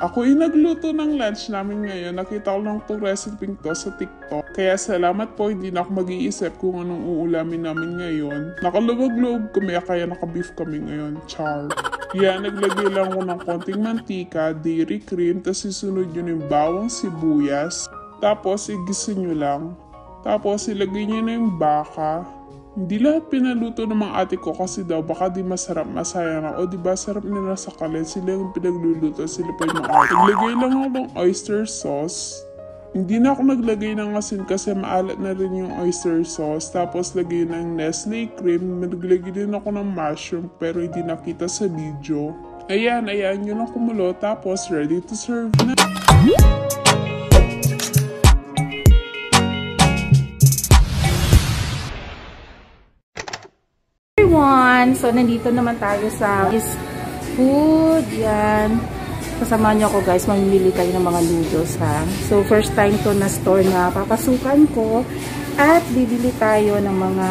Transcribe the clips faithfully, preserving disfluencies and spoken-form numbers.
Ako ay nagluto ng lunch namin ngayon. Nakita ko lang itong recipe to sa TikTok. Kaya salamat po, hindi na ako mag-iisip kung anong uulamin namin ngayon. Nakalubag-loob kami, kaya naka-beef kami ngayon. Char. Yan, naglagay lang ko ng konting mantika, dairy cream, tapos isunod yun yung bawang sibuyas. Tapos igisa nyo lang. Tapos ilagay nyo na yung baka. Hindi lahat pinaluto ng mga ate ko kasi daw baka di masarap, masaya na. O diba sarap nila sa kalit, sila yung pinagluluto, sila pa yung mga ate. Naglagay lang ako ng oyster sauce. Hindi na ako naglagay ng asin kasi maalat na rin yung oyster sauce. Tapos lagay ng Nestle cream. Naglagay din ako ng mushroom pero hindi nakita sa video. Ayan, ayan, yun ang kumulo. Tapos ready to serve na. So, nandito naman tayo sa East Food. Yan. Kasama niyo ako guys. Mamimili tayo ng mga noodles ha. So, first time to na store na papasukan ko. At bibili tayo ng mga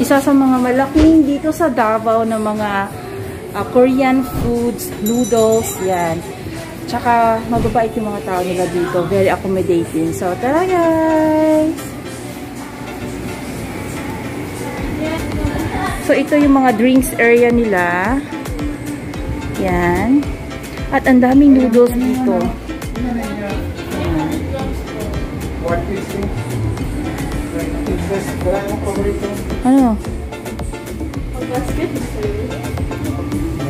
isa sa mga malaking dito sa Davao ng mga uh, Korean foods, noodles. Yan. Tsaka, mababait yung mga tao nila dito. Very accommodating. So, tara guys! So, ito yung mga drinks area nila. Yan. At ang daming noodles dito. Ano?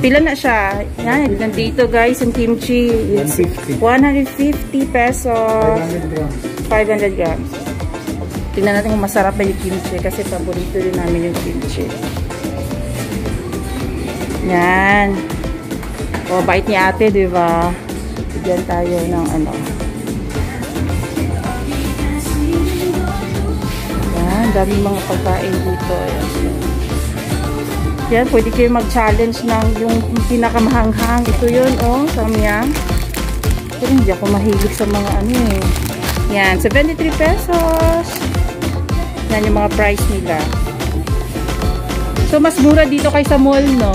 Pila na siya. Yan. Nandito guys, yung kimchi. It's one hundred fifty pesos. five hundred grams. Tingnan natin kung masarap ba yung kimchi. Kasi paborito rin namin yung kimchi. Yan. O, bait ni ate, diba? Bigyan tayo ng ano. Yan, daming mga pagkain dito. Yan, pwede kayo mag-challenge ng yung pinakamahanghang. Ito yun, o, oh, samyang. Pero hindi ako mahilig sa mga ano eh. Yan, seventy-three pesos. Yan yung mga price nila. So, mas mura dito kaysa mall, no?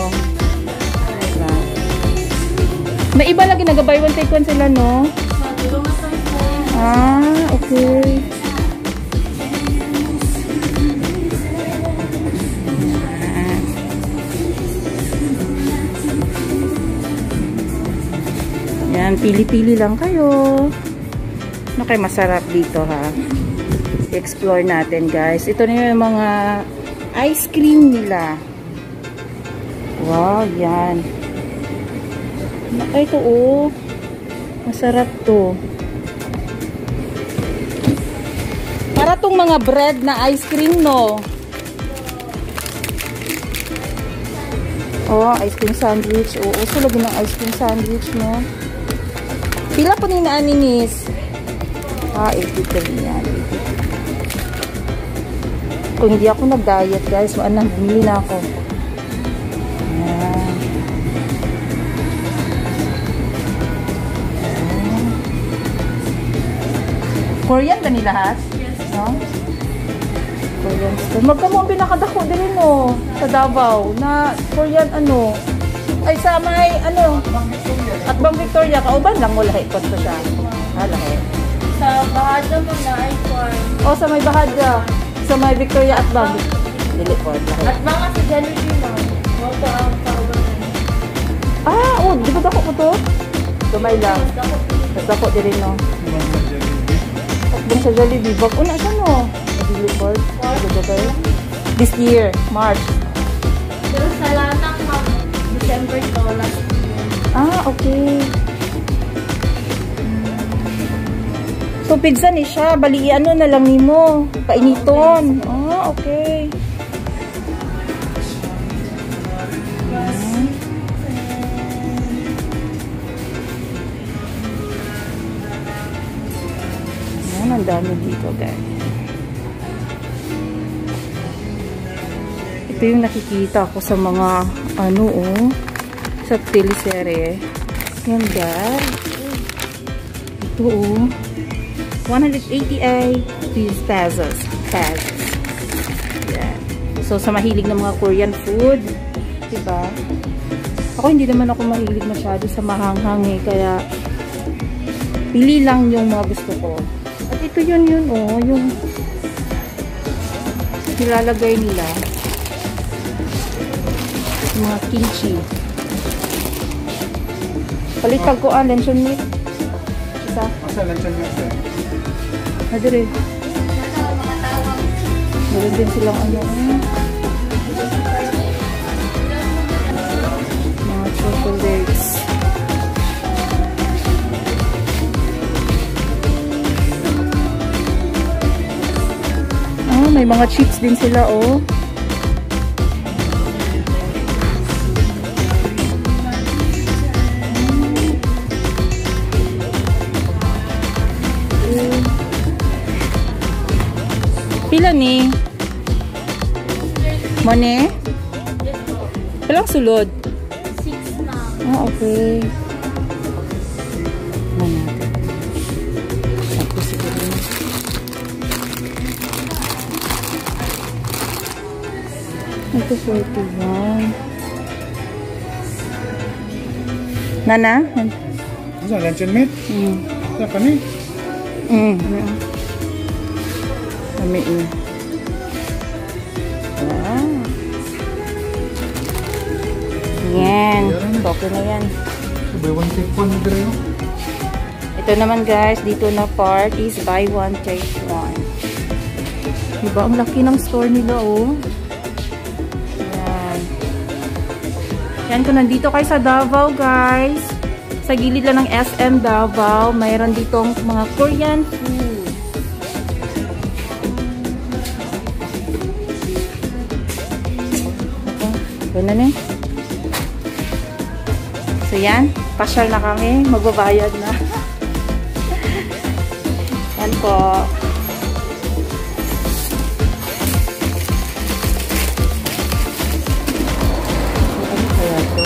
May iba lagi nag-buy one take one sila, no? Ah, okay. Yan, pili-pili lang kayo. Okay, masarap dito, ha? Explore natin, guys. Ito na yung mga ice cream nila. Wow, yan. Ay, ito oh. Masarap to. Para tong mga bread na ice cream, no? Oh, ice cream sandwich. Oo, oh, sulag ng ice cream sandwich, no? Pila po nina aninis? Ah, eighty-three yan. Kung hindi ako nag-diet, guys, maanang bumili na ako. Ayan. Korean ba ni lahat? Yes. No? Korean. Magkamo ang pinakadako din mo sa Davao na Korean ano. Ay sa may ano. At Bang Victoria. Kauban lang mo lahat ko siya. Ah, lahat. Sa Bahadya mo na ay Korean. O sa may Bahadya. Sa may Victoria at Bang. Dili po. At mga sa Jollibee mo. Moto ang kauban. Ah, oh, di ba dako ko to? Dumay lang. Dako din no. Sa Jollibee, bag una siya no? This year, March. Pero sa latang December to last year. Ah, okay. So, pizza ni siya. Bali, ano na lang ni mo. Painiton. Ah, okay. Ang dami dito guys. Ito yung nakikita ko sa mga ano oh, sa teleserye. Ganda. Ito oh. one hundred eighty-eight pesos. Pesos. Yeah. So sa mahilig ng mga Korean food, diba? Ako hindi naman ako mahilig masyado sa mahanghang eh, kaya pili lang yung mga gusto ko. At ito yun yun oh, yung nilalagay nila mga kimchi. Palitag ko ah, luncheon meat. Isa. Asa luncheon meat sir? Madre. Meron din silang ano. Mga chocolates. Ah, may mga chips din sila oh. Pila ni? Money? Pilang sulod? Six na. Ah, okay. Money. Ito forty-one. Nana? Ito luncheon meat? Hmm. Ito ka ni? Hmm. Ano? Kami eh. Wow. Yan. Okay na yan. Buy one, take one. Ito naman guys, dito na part is buy one, take one. Diba? Ang laki ng store nila oh. Yan. Yan kung nandito kayo sa Davao guys. Sa gilid lang ng S M Davao, mayroon ditong mga Korean food. Ganun eh. So yan, pasyal na kami, magbabayad na. Yan po. Ano kaya ito?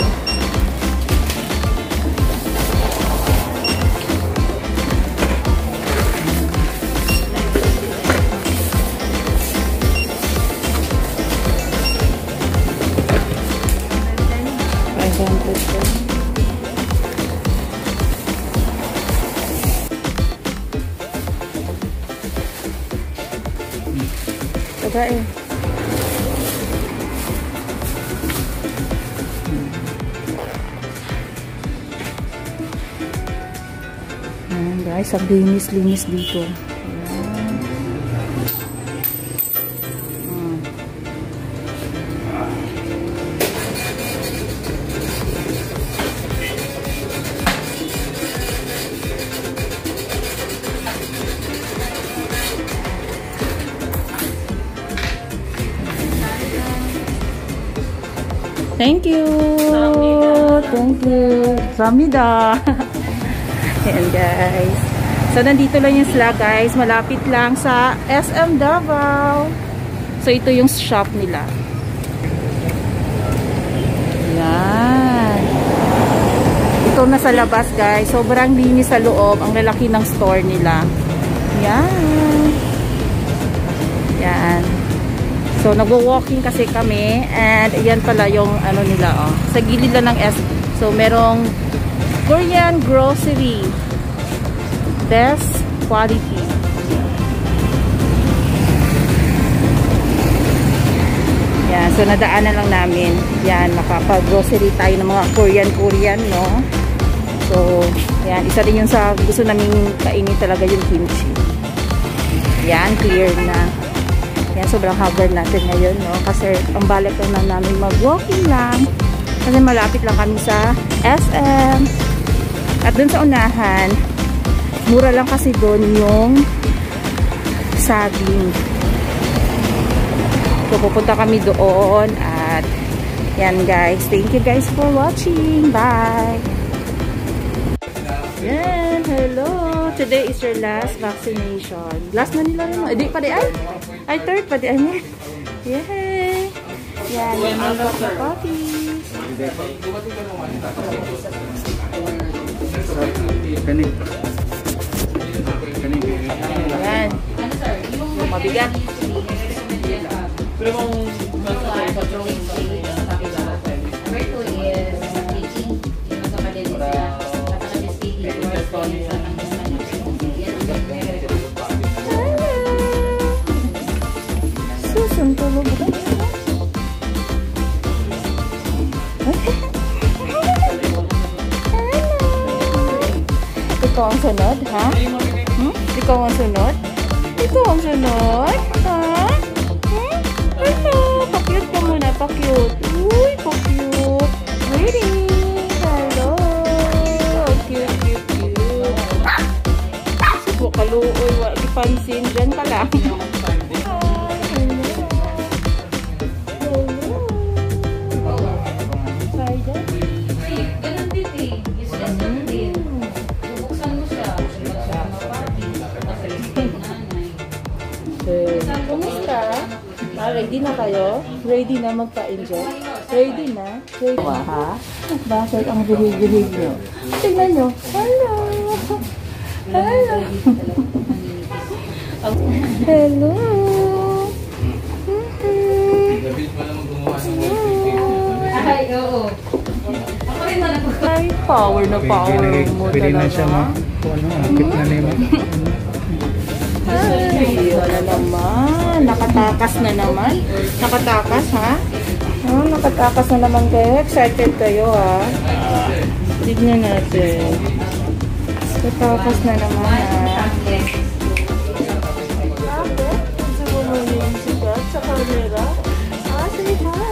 Taga eh. Ayan guys, ang linis-linis dito. Thank you. Thank you. Samida. Ayan guys. So nandito lang yung sila guys. Malapit lang sa S M Davao. So ito yung shop nila. Ayan. Ito na sa labas guys. Sobrang linis sa loob. Ang lalaki ng store nila. Ayan. Ayan. So, nag-walking kasi kami and ayan pala yung ano nila oh. Sa gilid lang ng S. So, merong Korean grocery. Best quality. Yan. So, nadaanan lang namin. Yan. Makapag-grocery tayo ng mga Korean-Korean, no? So, yan. Isa rin yun sa gusto namin kainin talaga yung kimchi. Yan. Clear na. Yan, sobrang haggard natin ngayon, no? Kasi ang balik lang namin mag-walking lang. Kasi malapit lang kami sa S M. At dun sa unahan, mura lang kasi dun yung saging. So, pupunta kami doon. At, yan guys. Thank you guys for watching. Bye! Yan, hello! Today is your last vaccination. Last na nila rin mo. Hindi pa rin ay? Ay, third pa di niya. Yay! Yan, yan ang love na coffee. Ayan. Mabigat. Pero kung... Ikaw ang sunod, ha? Hmm? Ikaw ang sunod? Ikaw ang sunod? Ha? Hmm? Hello! Pa-cute ka muna, pa-cute. Uy, pa-cute. Ready? Hello! Cute, cute, cute. Subo ka, luoy. Wala ipansin. Diyan ka lang. Ready na kayo? Ready na magpa-enjoy? Ready na? Ready na? Ha? Bakit ang bihig-bihig nyo? Tignan nyo. Hello! Hello! Hello! Ay, oo. Ako rin na nagpagod. Ay, power na power mo talaga. Pwede na siya ma. Ano, akit na na yun. Ay, wala naman. Nakatakas na naman. Nakatakas, ha? Oh, nakatakas na naman kayo. Excited kayo, ha? Tignan natin. Nakatakas na naman, ha? Bakit? Siguro mo yung sigat sa camera? Ah, say hi!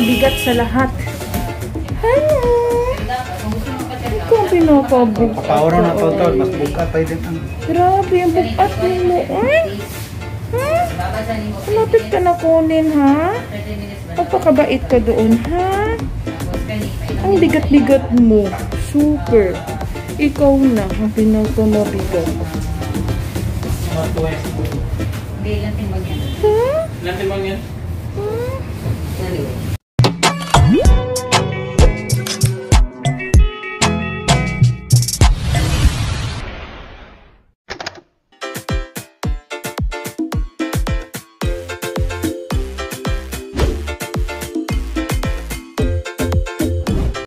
Bigat sa lahat. Hello! Ikaw ang pinapabog. Paura na ito ito. Mas bukat tayo dito. Grabe, ang bukat nila. Ay! Ha? Malapit ka na kunin, ha? Pagpakabait ka doon, ha? Ang bigat-bigat mo. Super. Ikaw na ang pinapamabigat. Hindi, lantin mo yan. Ha? Lantin mo yan.